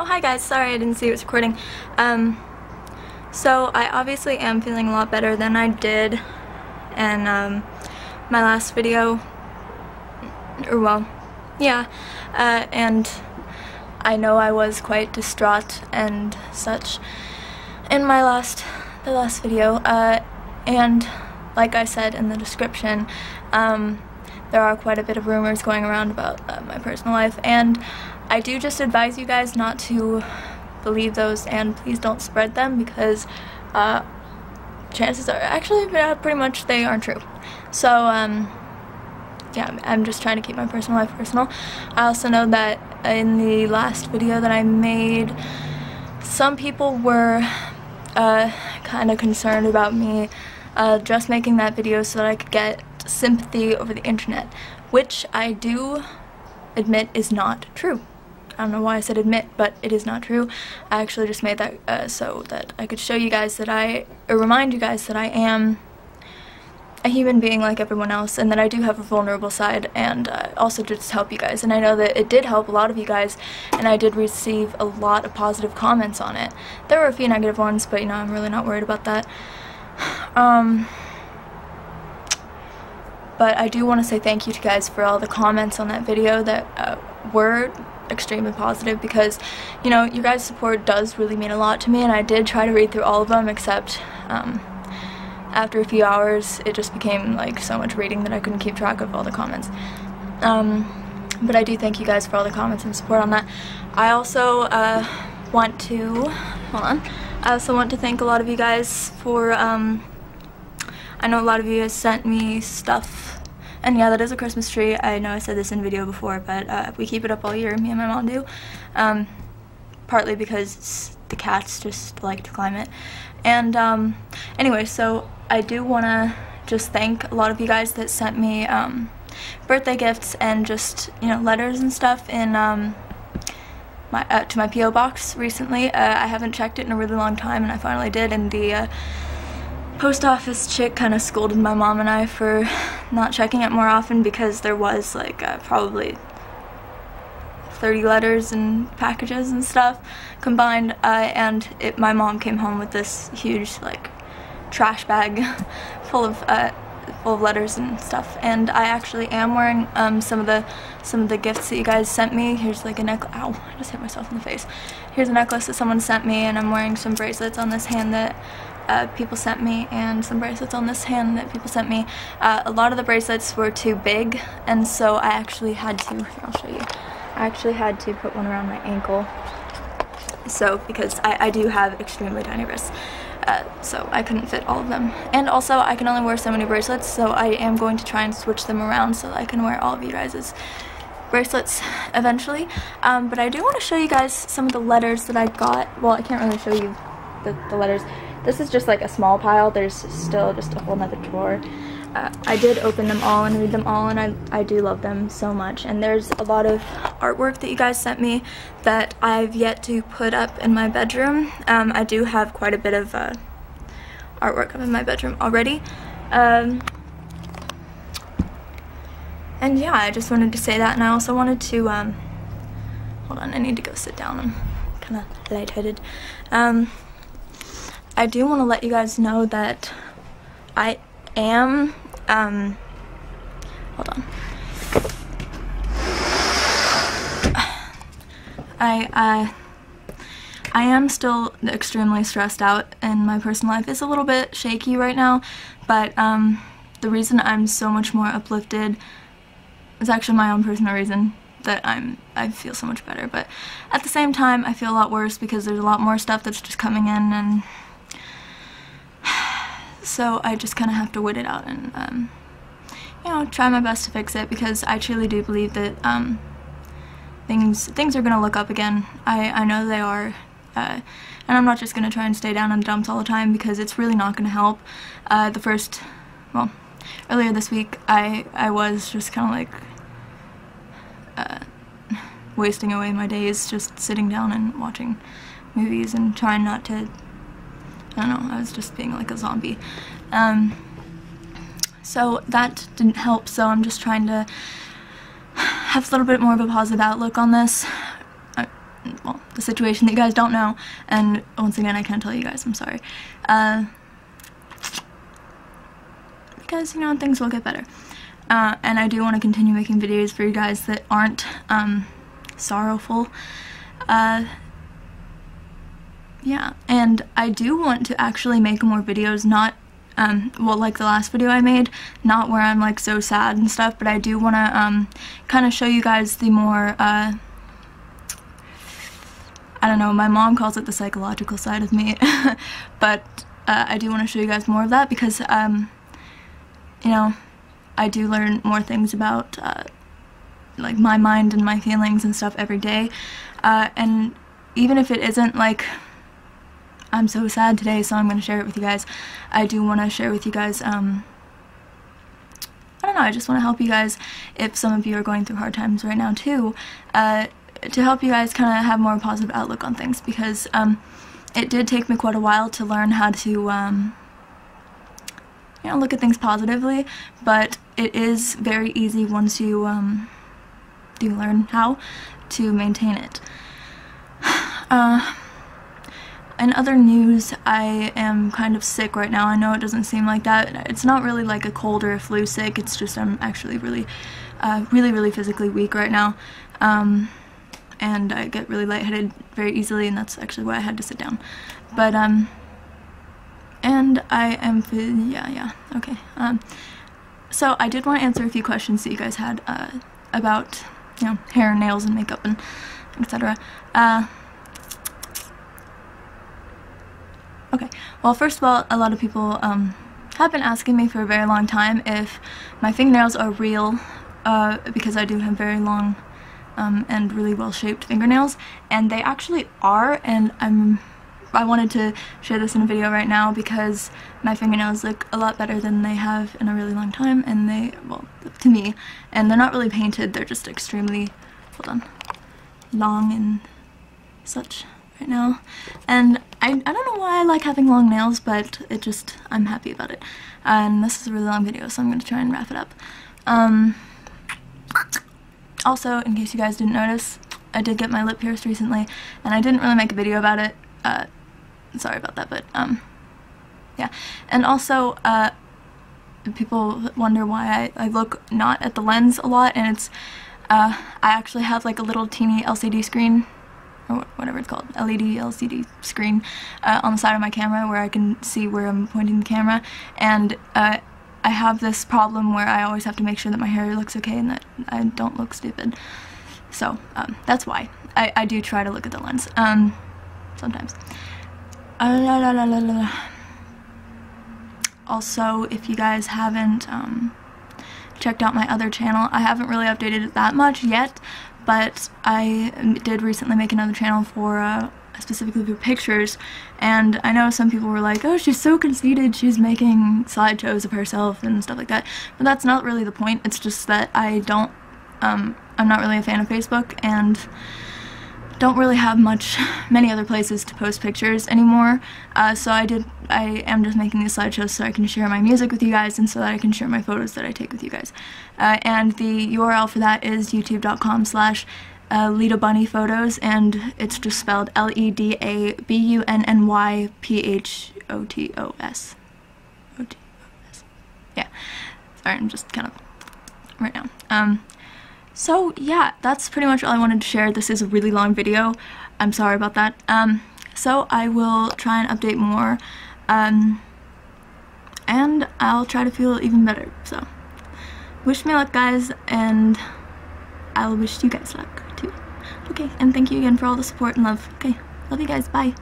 Oh, hi guys, sorry I didn't see it was recording. So I obviously am feeling a lot better than I did in my last video, or well, yeah, and I know I was quite distraught and such in my last video, and like I said in the description, there are quite a bit of rumors going around about my personal life, and I do just advise you guys not to believe those, and please don't spread them, because chances are actually pretty much they aren't true. So yeah, I'm just trying to keep my personal life personal. I also know that in the last video that I made, some people were kind of concerned about me just making that video so that I could get sympathy over the internet, which I do admit is not true. I don't know why I said admit, but it is not true. I actually just made that so that I could show you guys that or remind you guys that I am a human being like everyone else, and that I do have a vulnerable side, and also just help you guys. And I know that it did help a lot of you guys, and I did receive a lot of positive comments on it. There were a few negative ones, but you know, I'm really not worried about that. But I do want to say thank you to guys for all the comments on that video that were extremely positive, because you know, your guys' support does really mean a lot to me, and I did try to read through all of them, except after a few hours it just became like so much reading that I couldn't keep track of all the comments. But I do thank you guys for all the comments and support on that. I also want to thank a lot of you guys for I know a lot of you guys sent me stuff, and yeah, that is a Christmas tree. I know I said this in video before, but we keep it up all year, me and my mom do, partly because the cats just like to climb it. And anyway, so I do want to just thank a lot of you guys that sent me birthday gifts and just, you know, letters and stuff in to my P.O. box recently. I haven't checked it in a really long time, and I finally did, and the post office chick kind of scolded my mom and I for not checking it more often, because there was like probably 30 letters and packages and stuff combined, and my mom came home with this huge like trash bag full of letters and stuff. And I actually am wearing some of the gifts that you guys sent me. Here's like a necklace. Ow! I just hit myself in the face. Here's a necklace that someone sent me, and I'm wearing some bracelets on this hand that people sent me, and some bracelets on this hand that people sent me. A lot of the bracelets were too big, and so I actually had to. Here, I'll show you. I actually had to put one around my ankle, so because I do have extremely tiny wrists, so I couldn't fit all of them. And also I can only wear so many bracelets, so I am going to try and switch them around so that I can wear all of you guys' bracelets eventually. But I do want to show you guys some of the letters that I got. Well, I can't really show you the letters. This is just like a small pile. There's still just a whole nother drawer. I did open them all and read them all, and I do love them so much. And there's a lot of artwork that you guys sent me that I've yet to put up in my bedroom. I do have quite a bit of artwork up in my bedroom already. And yeah, I just wanted to say that, and I also wanted to, hold on, I need to go sit down, I'm kind of lightheaded. I do want to let you guys know that I am hold on, I am still extremely stressed out, and my personal life is a little bit shaky right now, but the reason I'm so much more uplifted is actually my own personal reason that I feel so much better. But at the same time, I feel a lot worse because there's a lot more stuff that's just coming in, and so I just kind of have to wait it out and, you know, try my best to fix it, because I truly do believe that things are going to look up again. I know they are, and I'm not just going to try and stay down in the dumps all the time, because it's really not going to help. Earlier this week, I was just kind of like wasting away my days just sitting down and watching movies and trying not to, I don't know, I was just being like a zombie. So that didn't help, so I'm just trying to have a little bit more of a positive outlook on this. well, the situation that you guys don't know, and once again I can't tell you guys, I'm sorry. Because, you know, things will get better. And I do want to continue making videos for you guys that aren't sorrowful. Yeah, and I do want to actually make more videos, not well, like the last video I made, not where I'm like so sad and stuff, but I do want to kind of show you guys the more I don't know, my mom calls it the psychological side of me, but I do want to show you guys more of that because you know, I do learn more things about like my mind and my feelings and stuff every day, and even if it isn't like I'm so sad today, so I'm going to share it with you guys. I do want to share with you guys, I don't know, I just want to help you guys if some of you are going through hard times right now too, to help you guys kind of have more positive outlook on things, because it did take me quite a while to learn how to, you know, look at things positively, but it is very easy once you, you learn how to maintain it. In other news, I am kind of sick right now. I know it doesn't seem like that. It's not really like a cold or a flu sick. It's just I'm actually really, really physically weak right now. And I get really lightheaded very easily, and that's actually why I had to sit down. But, and I am, okay. So I did want to answer a few questions that you guys had, about, you know, hair and nails and makeup and etc. Okay, well, first of all, a lot of people have been asking me for a very long time if my fingernails are real, because I do have very long and really well-shaped fingernails, and they actually are, and I wanted to share this in a video right now because my fingernails look a lot better than they have in a really long time, and they, well, to me, and they're not really painted, they're just extremely, hold on, long and such right now, and I don't know why I like having long nails, but it just, I'm happy about it. And this is a really long video, so I'm going to try and wrap it up. Also, in case you guys didn't notice, I did get my lip pierced recently, and I didn't really make a video about it. Sorry about that, but, yeah. And also, people wonder why I look not at the lens a lot, and it's, I actually have like a little teeny LCD screen, or whatever it's called, LED, LCD screen, on the side of my camera where I can see where I'm pointing the camera, and I have this problem where I always have to make sure that my hair looks okay and that I don't look stupid, so that's why I do try to look at the lens, sometimes. Also, if you guys haven't checked out my other channel, I haven't really updated it that much yet, but I did recently make another channel for, specifically for pictures, and I know some people were like, oh, she's so conceited, she's making slideshows of herself and stuff like that, but that's not really the point. It's just that I don't, I'm not really a fan of Facebook, and don't really have many other places to post pictures anymore, so I am just making these slideshows so I can share my music with you guys and so that I can share my photos that I take with you guys. And the URL for that is youtube.com/ledabunnyphotos, and it's just spelled LEDABUNNYPHOTOS. Yeah. Sorry, I'm just kind of right now. So yeah, that's pretty much all I wanted to share. This is a really long video. I'm sorry about that. So I will try and update more. And I'll try to feel even better, so wish me luck, guys, and I'll wish you guys luck too. Okay, and thank you again for all the support and love. Okay, love you guys, bye.